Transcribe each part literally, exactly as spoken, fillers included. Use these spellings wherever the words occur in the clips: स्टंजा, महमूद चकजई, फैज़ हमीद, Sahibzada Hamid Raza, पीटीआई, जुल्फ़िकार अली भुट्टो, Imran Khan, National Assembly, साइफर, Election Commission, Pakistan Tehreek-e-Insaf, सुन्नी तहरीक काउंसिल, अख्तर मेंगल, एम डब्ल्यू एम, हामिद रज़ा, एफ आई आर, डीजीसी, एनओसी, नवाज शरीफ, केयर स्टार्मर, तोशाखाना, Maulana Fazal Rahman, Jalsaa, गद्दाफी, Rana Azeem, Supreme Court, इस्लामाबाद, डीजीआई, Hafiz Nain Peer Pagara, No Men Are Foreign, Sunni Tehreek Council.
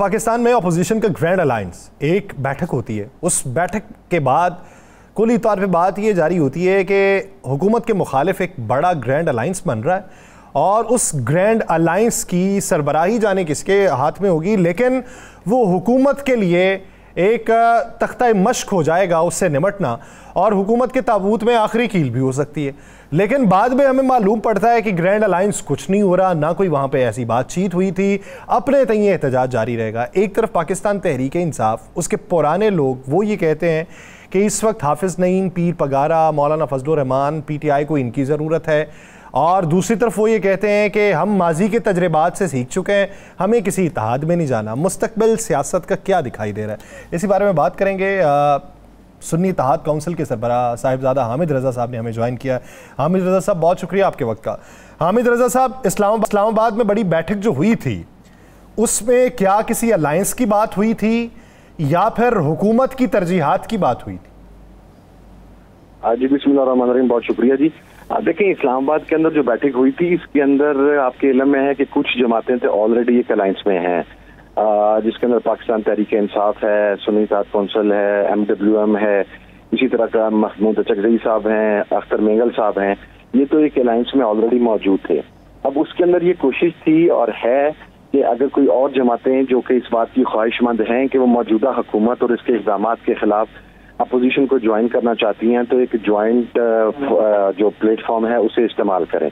पाकिस्तान में अपोजिशन का grand alliance एक बैठक होती है, उस बैठक के बाद कुल तौर पे बात ये जारी होती है कि हुकूमत के मुखालिफ एक बड़ा ग्रैंड अलायंस बन रहा है और उस ग्रैंड अलायंस की सरबराही जाने किसके हाथ में होगी, लेकिन वो हुकूमत के लिए एक तख्ता मश्क हो जाएगा उससे निमटना और हुकूमत के ताबूत में आखिरी कील भी हो सकती है। लेकिन बाद में हमें मालूम पड़ता है कि ग्रैंड अलायंस कुछ नहीं हो रहा, ना कोई वहाँ पे ऐसी बातचीत हुई थी, अपने तय एहतजाज जारी रहेगा। एक तरफ पाकिस्तान तहरीक इंसाफ, उसके पुराने लोग वो ये कहते हैं कि इस वक्त हाफिज़ nine, Pir Pagara, Maulana Fazal Rahman, P T I को इनकी ज़रूरत है, और दूसरी तरफ वो ये कहते हैं कि हम माजी के तजर्बात से सीख चुके हैं, हमें किसी इत्तेहाद में नहीं जाना। मुस्तकबिल सियासत का क्या दिखाई दे रहा है, इसी बारे में बात करेंगे। आ, सुन्नी तहरीक काउंसिल के सरबरा साहिबज़ादा हामिद रज़ा साहब ने हमें ज्वाइन किया। हामिद रज़ा साहब, बहुत शुक्रिया आपके वक्त का। हामिद रज़ा साहब, इस्लाम इस्लामाबाद में बड़ी बैठक जो हुई थी उसमें क्या किसी अलायंस की बात हुई थी या फिर हुकूमत की तरजीहात की बात हुई थी? जी बिस्मिल्लाहिर्रहमानिर्रहीम, बहुत शुक्रिया जी। आप देखें, इस्लामाबाद के अंदर जो बैठक हुई थी इसके अंदर आपके इलम में है कि कुछ जमातें तो ऑलरेडी एक अलायंस में हैं, जिसके अंदर पाकिस्तान तहरीक इंसाफ है, सुन्नी तहरीक कौंसिल है, एम डब्ल्यू एम है, इसी तरह का महमूद चकजई साहब हैं, अख्तर मेंगल साहब हैं, ये तो एक अलायंस में ऑलरेडी मौजूद थे। अब उसके अंदर ये कोशिश थी और है कि अगर कोई और जमातें जो कि इस बात की ख्वाहिशमंद हैं कि वो मौजूदा हुकूमत और इसके इकदाम के खिलाफ अपोजिशन को ज्वाइन करना चाहती हैं तो एक ज्वाइंट जो प्लेटफॉर्म है उसे इस्तेमाल करें।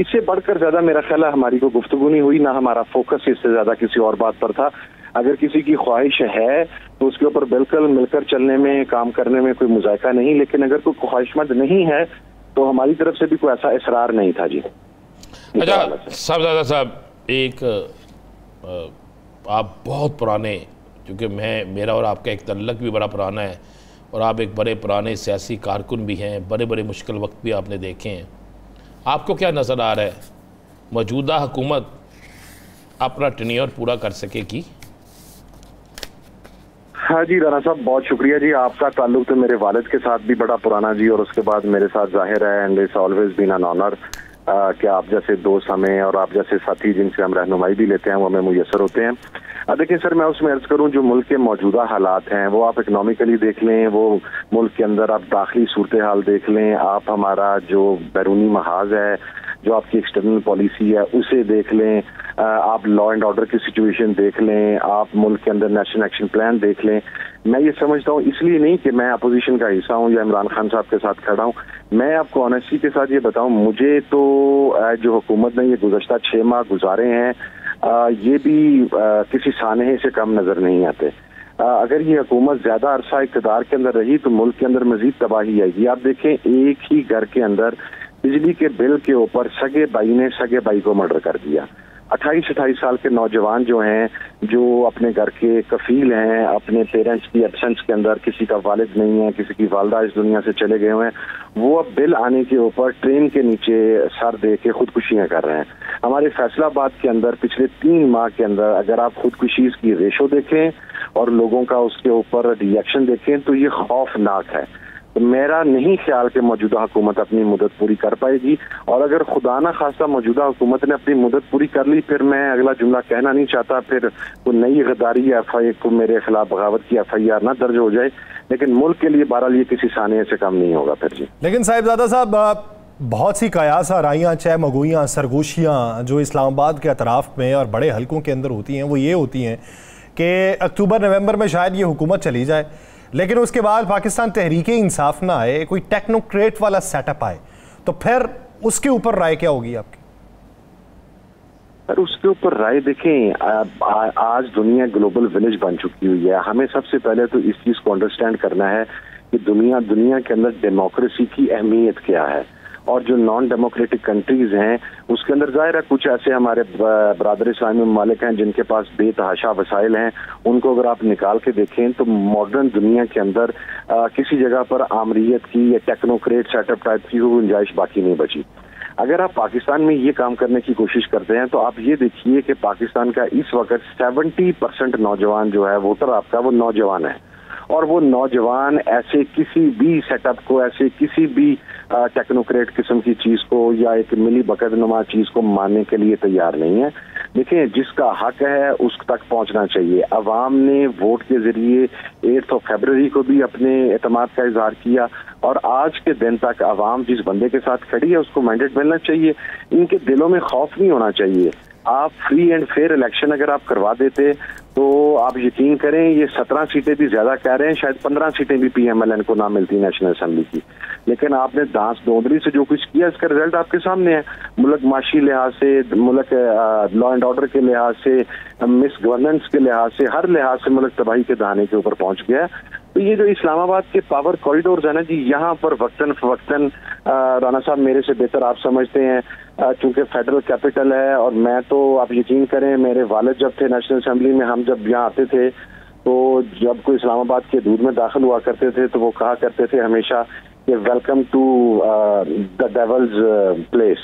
इससे बढ़कर ज्यादा मेरा ख्याल है हमारी को गुफ्तगू नहीं हुई, ना हमारा फोकस इससे ज्यादा किसी और बात पर था। अगर किसी की ख्वाहिश है तो उसके ऊपर बिल्कुल मिलकर चलने में, काम करने में कोई मुजायका नहीं, लेकिन अगर कोई ख्वाहिशमंद नहीं है तो हमारी तरफ से भी कोई ऐसा इसरार नहीं था जी। अच्छा साहबज़ादा साहब, एक आप बहुत पुराने, क्योंकि मैं मेरा और आपका एक तल्लक भी बड़ा पुराना है और आप एक बड़े पुराने सियासी कारकुन भी हैं, बड़े बड़े मुश्किल वक्त भी आपने देखे हैं, आपको क्या नज़र आ रहा है मौजूदा हुकूमत अपना टेन्योर पूरा कर सकेगी? हाँ जी राना साहब, बहुत शुक्रिया जी। आपका ताल्लुक तो मेरे वालिद के साथ भी बड़ा पुराना जी और उसके बाद मेरे साथ जाहिर है, and it's always been an honour कि आप जैसे दोस्त हमें और आप जैसे साथी जिनसे हम रहनुमाई भी लेते हैं वो हमें मुयसर होते हैं। अब देखिए सर, मैं उसमें अर्ज़ करूं जो मुल्क के मौजूदा हालात हैं वो आप इकनॉमिकली देख लें, वो मुल्क के अंदर आप दाखिली सूरत हाल देख लें, आप हमारा जो बैरूनी महाज है, जो आपकी एक्सटर्नल पॉलिसी है उसे देख लें, आप लॉ एंड ऑर्डर की सिचुएशन देख लें, आप मुल्क के अंदर नेशनल एक्शन प्लान देख लें। मैं ये समझता हूँ, इसलिए नहीं कि मैं अपोजिशन का हिस्सा हूँ या इमरान खान साहब के साथ खड़ा हूँ, मैं आपको ऑनेस्टी के साथ ये बताऊँ, मुझे तो जो हुकूमत ने ये गुज़श्ता छः माह गुजारे हैं ये भी किसी सानहे से कम नज़र नहीं आते। अगर ये हुकूमत ज़्यादा अरसा इक़्तिदार के अंदर रही तो मुल्क के अंदर मज़ीद तबाही आएगी। आप देखें, एक ही घर के अंदर बिजली के बिल के ऊपर सगे भाई ने सगे भाई को मर्डर कर दिया। अट्ठाईस अट्ठाईस साल के नौजवान जो हैं, जो अपने घर के कफील हैं, अपने पेरेंट्स की एब्सेंस के अंदर, किसी का वालिद नहीं है, किसी की वालदा इस दुनिया से चले गए हुए हैं, वो अब बिल आने के ऊपर ट्रेन के नीचे सर दे के खुदकुशियाँ कर रहे हैं। हमारे फैसलाबाद के अंदर पिछले तीन माह के अंदर अगर आप खुदकुशी की रेशो देखें और लोगों का उसके ऊपर रिएक्शन देखें तो ये खौफनाक है। मेरा नहीं ख्याल कि मौजूदा हुकूमत अपनी मुदत पूरी कर पाएगी, और अगर खुदा ना खास्ता मौजूदा हुकूमत ने अपनी मुदत पूरी कर ली फिर मैं अगला जुमला कहना नहीं चाहता, फिर वो नई गद्दारी या एफ आई को मेरे खिलाफ बगावत की एफ आई आर ना दर्ज हो जाए, लेकिन मुल्क के लिए बहरहाल ये किसी साने से कम नहीं होगा फिर जी। लेकिन साहिबज़ादा साहब, बहुत सी कयास आराइयाँ, चह मगोइयाँ, सरगोशियाँ जो इस्लामाबाद के अतराफ़ में और बड़े हलकों के अंदर होती हैं वो ये होती हैं कि अक्टूबर नवंबर में शायद ये हुकूमत चली जाए, लेकिन उसके बाद पाकिस्तान तहरीक इंसाफ ना आए, कोई टेक्नोक्रेट वाला सेटअप आए, तो फिर उसके ऊपर राय क्या होगी आपकी? पर उसके ऊपर राय देखें, आ, आ, आज दुनिया ग्लोबल विलेज बन चुकी हुई है। हमें सबसे पहले तो इस चीज़ को अंडरस्टैंड करना है कि दुनिया दुनिया के अंदर डेमोक्रेसी की अहमियत क्या है, और जो नॉन डेमोक्रेटिक कंट्रीज हैं उसके अंदर जाहिर है कुछ ऐसे हमारे बरादर इस्लामी ममालिक हैं जिनके पास बेतहाशा वसाइल हैं, उनको अगर आप निकाल के देखें तो मॉडर्न दुनिया के अंदर आ, किसी जगह पर आमरीत की या टेक्नोक्रेट सेटअप टाइप की गुंजाइश बाकी नहीं बची। अगर आप पाकिस्तान में ये काम करने की कोशिश करते हैं तो आप ये देखिए कि पाकिस्तान का इस वक्त सेवेंटी परसेंट नौजवान जो है वोटर आपका वो नौजवान है, और वो नौजवान ऐसे किसी भी सेटअप को, ऐसे किसी भी टेक्नोक्रेट किस्म की चीज को या एक मिली बकत नुमा चीज को मानने के लिए तैयार नहीं है। देखिए, जिसका हक है उस तक पहुंचना चाहिए। अवाम ने वोट के जरिए एट्थ ऑफ फरवरी को भी अपने एतमाद का इजहार किया और आज के दिन तक अवाम जिस बंदे के साथ खड़ी है उसको मैंडेट मिलना चाहिए। इनके दिलों में खौफ नहीं होना चाहिए। आप फ्री एंड फेयर इलेक्शन अगर आप करवा देते तो आप यकीन करें ये सत्रह सीटें भी ज्यादा कह रहे हैं, शायद पंद्रह सीटें भी पीएमएलएन को ना मिलती नेशनल असेंबली की। लेकिन आपने दांस दोंदरी से जो कुछ किया इसका रिजल्ट आपके सामने है। मुल्क माशी लिहाज से, मुल्क लॉ एंड ऑर्डर के लिहाज से, मिस गवर्नेंस के लिहाज से, हर लिहाज से मुल्क तबाही के दहाने के ऊपर पहुंच गया है। तो ये जो इस्लामाबाद के पावर कॉरिडोर है ना जी, यहाँ पर वक्तन फवक्तन राना साहब मेरे से बेहतर आप समझते हैं, चूंकि फेडरल कैपिटल है। और मैं तो आप यकीन करें मेरे वालिद जब थे नेशनल असेंबली में, हम जब यहाँ आते थे तो जब कोई इस्लामाबाद के दूर में दाखिल हुआ करते थे तो वो कहा करते थे हमेशा कि welcome to the devil's place.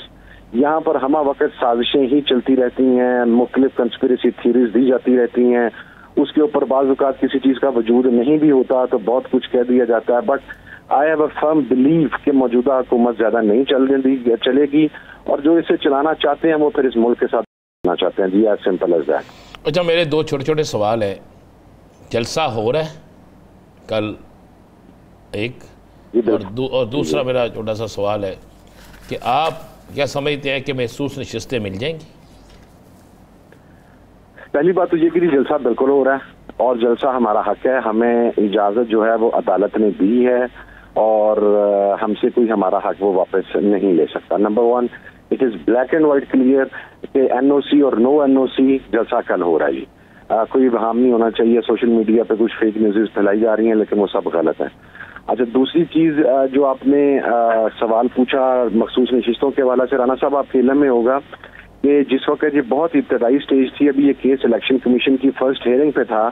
यहाँ पर हमा वक्त साजिशें ही चलती रहती हैं, मुख्तलिफ कंस्पिरेसी थीरीज दी जाती रहती हैं, उसके ऊपर बाज़ औक़ात किसी चीज़ का वजूद नहीं भी होता तो बहुत कुछ कह दिया जाता है। But I have a firm believe कि मौजूदा हुकूमत ज़्यादा नहीं चल चलेगी और जो इसे चलाना चाहते हैं वो फिर इस मुल्क के साथ चलाना चाहते हैं। जी, एज सिंपल एज दैट। अच्छा, मेरे दो छोटे छोटे सवाल हैं। जलसा हो रहा है कल एक, और, दू, और दूसरा मेरा छोटा सा सवाल है कि आप क्या समझते हैं कि महसूस नशिस्तें मिल जाएंगी? पहली बात तो ये कि जलसा बिल्कुल हो रहा है और जलसा हमारा हक है। हमें इजाज़त जो है वो अदालत ने दी है और हमसे कोई हमारा हक वो वापस नहीं ले सकता। Number one, it is black and white clear कि एनओसी और नो एनओसी जलसा कल हो रहा है। आ, कोई वहम नहीं होना चाहिए। सोशल मीडिया पे कुछ फेक न्यूज़ फैलाई जा रही हैं लेकिन वो सब गलत है। अच्छा, दूसरी चीज़ जो आपने आ, सवाल पूछा मखसूस नशिस्तों के हवाले से, राना साहब आपके इलम में होगा कि जिस वक्त ये बहुत इब्तदाई स्टेज थी, अभी ये केस इलेक्शन कमीशन की फर्स्ट हेयरिंग पे था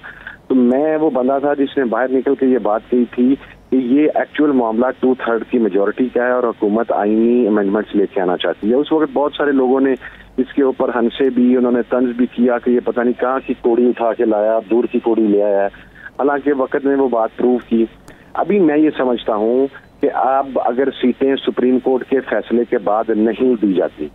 तो मैं वो बंदा था जिसने बाहर निकल के ये बात कही थी कि ये एक्चुअल मामला टू थर्ड की मेजोरिटी का है और हुकूमत आईनी अमेंडमेंट्स लेके आना चाहती है। उस वक्त बहुत सारे लोगों ने इसके ऊपर हंसे भी, उन्होंने तंज भी किया कि ये पता नहीं कहाँ की कोड़ी उठा के लाया, दूर की कोड़ी ले आया है। हालांकि वक्त ने वो बात प्रूव की। अभी मैं ये समझता हूँ कि अब अगर सीटें सुप्रीम कोर्ट के फैसले के बाद नहीं दी जाती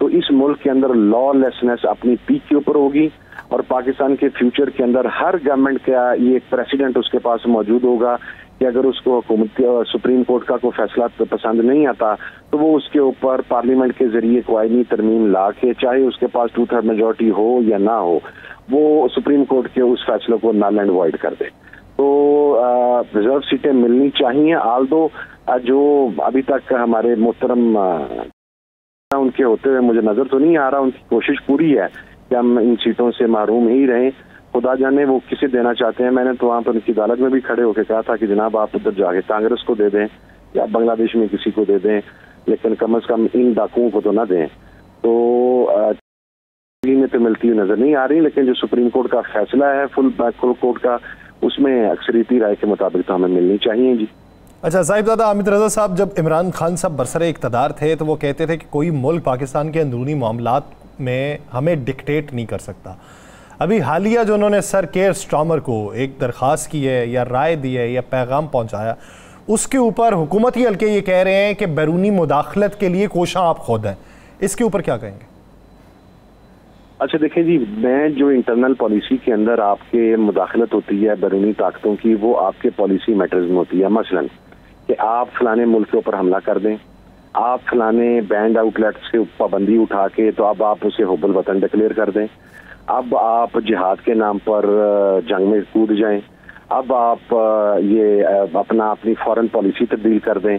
तो इस मुल्क के अंदर लॉलेसनेस अपनी पीक के ऊपर होगी और पाकिस्तान के फ्यूचर के अंदर हर गवर्नमेंट का ये एक प्रेसिडेंट उसके पास मौजूद होगा कि अगर उसको हुकूमत सुप्रीम कोर्ट का कोई फैसला पसंद नहीं आता तो वो उसके ऊपर पार्लियामेंट के जरिए कानूनी तरमीम ला के, चाहे उसके पास टू थर्ड मेजोरिटी हो या ना हो, वो सुप्रीम कोर्ट के उस फैसले को नल एंड वॉइड कर दे। तो रिजर्व सीटें मिलनी चाहिए। आल्दो जो अभी तक हमारे मोहतरम उनके होते हुए मुझे नजर तो नहीं आ रहा, उनकी कोशिश पूरी है कि हम इन सीटों से महरूम ही रहें। खुदा जाने वो किसे देना चाहते हैं। मैंने तो वहाँ पर उनकी अदालत में भी खड़े होकर कहा था कि जनाब आप उधर जाके कांग्रेस को दे दें या बांग्लादेश में किसी को दे दें, लेकिन कम से कम इन डाकुओं को तो ना दें। तो में तो मिलती हुई नजर नहीं आ रही, लेकिन जो सुप्रीम कोर्ट का फैसला है फुल फुल कोर्ट का, उसमें अक्सरीती राय के मुताबिक तो हमें मिलनी चाहिए। जी। अच्छा, साहिबजादा हामिद रज़ा साहब, जब इमरान खान साहब बरसरे इक़्तिदार थे तो वो कहते थे कि कोई मुल्क पाकिस्तान के अंदरूनी मामलात में हमें डिक्टेट नहीं कर सकता। अभी हालिया जो उन्होंने सर केयर स्टार्मर को एक दरख्वास्त की है या राय दी है या पैगाम पहुंचाया, उसके ऊपर हुकूमती हल्के ये कह रहे हैं कि बैरूनी मुदाखलत के लिए कोशां आप खुद हैं। इसके ऊपर क्या कहेंगे? अच्छा, देखें जी, मैं जो इंटरनल पॉलिसी के अंदर आपके मुदाखलत होती है बैरूनी ताकतों की, वो आपके पॉलिसी मैटर्स में होती है। मसलन कि आप फलाने मुल्क के ऊपर हमला कर दें, आप फलाने बैंड आउटलेट्स के पाबंदी उठा के तो अब आप उसे हुब्बुल वतन डिक्लेयर कर दें, अब आप जिहाद के नाम पर जंग में कूद जाएं, अब आप ये अपना अपनी फॉरेन पॉलिसी तब्दील कर दें।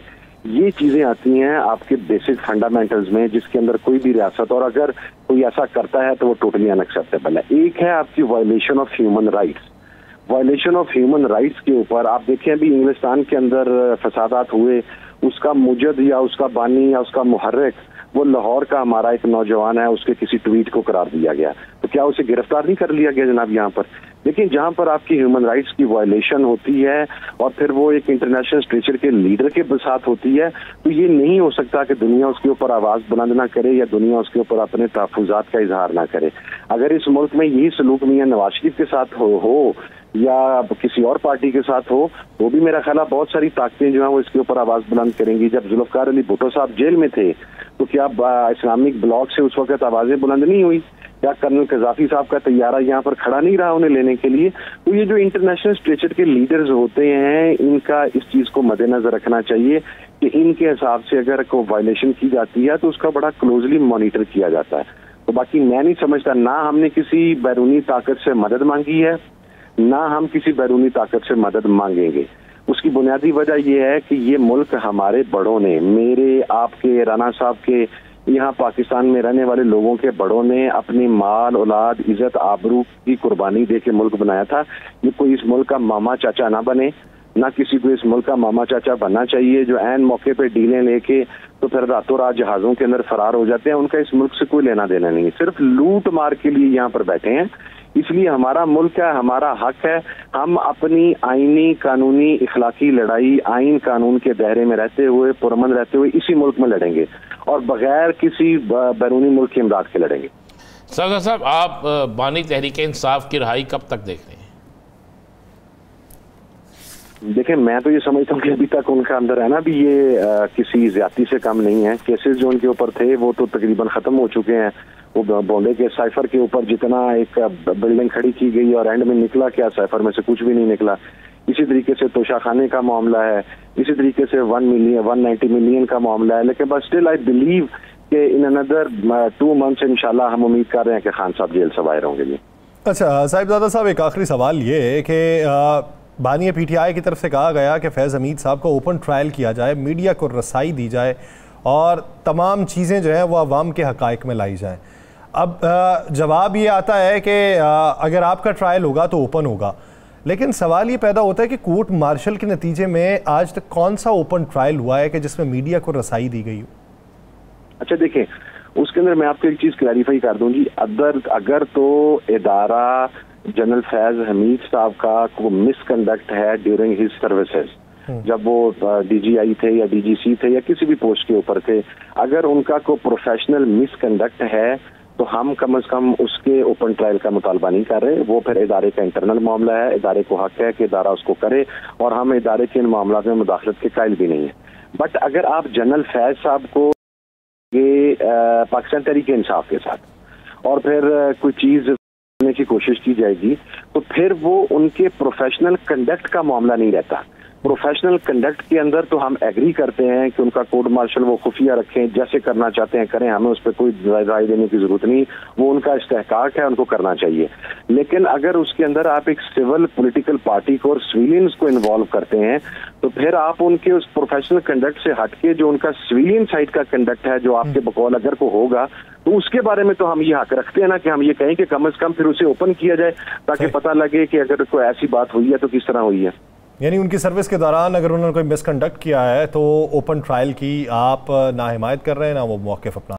ये चीज़ें आती हैं आपके बेसिक फंडामेंटल्स में जिसके अंदर कोई भी रियासत और अगर कोई ऐसा करता है तो वो टोटली अनएक्सेप्टेबल है। एक है आपकी violation of human rights. Violation of human rights के ऊपर आप देखें अभी इंग्लिस्तान के अंदर फसादात हुए, उसका मुजद या उसका बानी या उसका मुहर्रिक वो लाहौर का हमारा एक नौजवान है, उसके किसी ट्वीट को करार दिया गया तो क्या उसे गिरफ्तार नहीं कर लिया गया जनाब यहाँ पर? लेकिन जहाँ पर आपकी ह्यूमन राइट्स की वायलेशन होती है और फिर वो एक इंटरनेशनल स्ट्रेचर के लीडर के साथ होती है तो ये नहीं हो सकता कि दुनिया उसके ऊपर आवाज़ बुलंद ना करे या दुनिया उसके ऊपर अपने तहफ़ुज़ात का इजहार ना करे। अगर इस मुल्क में यही सलूक मियाँ नवाज शरीफ के साथ हो, हो या किसी और पार्टी के साथ हो, वो भी मेरा ख्याल बहुत सारी ताकतें जो हैं वो इसके ऊपर आवाज़ बुलंद करेंगी। जब जुल्फ़िकार अली भुट्टो साहब जेल में थे तो क्या इस्लामिक ब्लॉक से उस वक्त आवाज़ें बुलंद नहीं हुई? या कर्नल गद्दाफी साहब का तैयारा यहाँ पर खड़ा नहीं रहा उन्हें लेने के लिए? तो ये जो इंटरनेशनल स्ट्रेचर के लीडर्स होते हैं, इनका इस चीज़ को मद्देनजर रखना चाहिए कि इनके हिसाब से अगर कोई वायलेशन की जाती है तो उसका बड़ा क्लोजली मॉनिटर किया जाता है। तो बाकी मैं नहीं समझता, ना हमने किसी बैरूनी ताकत से मदद मांगी है, ना हम किसी बैरूनी ताकत से मदद मांगेंगे। उसकी बुनियादी वजह यह है कि ये मुल्क हमारे बड़ों ने, मेरे, आपके, राना साहब के, यहाँ पाकिस्तान में रहने वाले लोगों के बड़ों ने अपनी माल, औलाद, इज्जत, आबरू की कुर्बानी दे के मुल्क बनाया था। ये कोई इस मुल्क का मामा चाचा ना बने, ना किसी को इस मुल्क का मामा चाचा बनना चाहिए जो ऐन मौके पे डीलें लेके तो फिर रातों रात जहाज़ों के अंदर फरार हो जाते हैं। उनका इस मुल्क से कोई लेना देना नहीं, सिर्फ लूट मार के लिए यहाँ पर बैठे हैं। इसलिए हमारा मुल्क है, हमारा हक है, हम अपनी आइनी, कानूनी, इखलाकी लड़ाई आइन कानून के दायरे में रहते हुए, पुरमन रहते हुए इसी मुल्क में लड़ेंगे और बगैर किसी बैरूनी मुल्क की इमदाद के लड़ेंगे। सरदार साहब, आप बानी तहरीक इंसाफ की रहाई कब तक देख रहे हैं? देखें, मैं तो ये समझता हूँ कि अभी तक उनका अंदर है ना भी ये आ, किसी ज्यादती से कम नहीं है। केसेस जो उनके ऊपर थे वो तो तकरीबन खत्म हो चुके हैं। वो बोले कि साइफर के ऊपर जितना एक बिल्डिंग खड़ी की गई और एंड में निकला क्या, साइफर में से कुछ भी नहीं निकला। इसी तरीके से तोशाखाने का मामला है, इसी तरीके से one million one ninety million का मामला है। लेकिन बट स्टिल आई बिलीव कि इन अनदर टू मंथ्स इंशाल्लाह हम उम्मीद कर रहे हैं कि खान साहब जेल से बाहर होंगे। जी अच्छा, साहिबजादा साहब, एक आखिरी सवाल ये है कि बानी पीटीआई की तरफ से कहा गया कि फैज़ हमीद साहब को ओपन ट्रायल किया जाए, मीडिया को रसाई दी जाए और तमाम चीज़ें जो हैं वो आवाम के हकायक में लाई जाएँ। अब जवाब ये आता है कि अगर आपका ट्रायल होगा तो ओपन होगा, लेकिन सवाल ये पैदा होता है कि कोर्ट मार्शल के नतीजे में आज तक कौन सा ओपन ट्रायल हुआ है कि जिसमें मीडिया को रसाई दी गई हो? अच्छा देखें, उसके अंदर मैं आपको एक चीज़ क्लैरिफाई कर दूँ जी। अगर अगर तो इदारा जनरल फैज़ हमीद साहब का को मिसकंडक्ट है ड्यूरिंग हिज सर्विसेज, जब वो डीजीआई थे या डीजीसी थे या किसी भी पोस्ट के ऊपर थे, अगर उनका को प्रोफेशनल मिसकंडक्ट है तो हम कम अज कम उसके ओपन ट्रायल का मुतालबा नहीं कर रहे। वो फिर इदारे का इंटरनल मामला है, इदारे को हक है कि इदारा उसको करे और हम इदारे के इन मामला में मुदाखलत के कायल भी नहीं है। बट अगर आप जनरल फैज़ साहब को ये पाकिस्तान तहरीक इंसाफ के साथ और फिर कोई चीज़ करने की कोशिश की जाएगी तो फिर वो उनके प्रोफेशनल कंडक्ट का मामला नहीं रहता। प्रोफेशनल कंडक्ट के अंदर तो हम एग्री करते हैं कि उनका कोर्ट मार्शल वो खुफिया रखें, जैसे करना चाहते हैं करें, हमें उस पर कोई राय देने की जरूरत नहीं, वो उनका इस्तेहकाक है, उनको करना चाहिए। लेकिन अगर उसके अंदर आप एक सिविल पॉलिटिकल पार्टी को और सिविलियंस को इन्वॉल्व करते हैं तो फिर आप उनके उस प्रोफेशनल कंडक्ट से हटके जो उनका सिविलियन साइड का कंडक्ट है जो आपके बकौल अगर को होगा तो उसके बारे में तो हम ये हक रखते हैं ना कि हम ये कहें कि कम अज कम फिर उसे ओपन किया जाए ताकि पता लगे कि अगर कोई ऐसी बात हुई है तो किस तरह हुई है। यानी उनकी सर्विस के दौरान अगर उन्होंने कोई मिसकंडक्ट किया है तो ओपन ट्रायल की आप ना हिमायत कर रहे हैं ना वो मौक़िफ़ अपना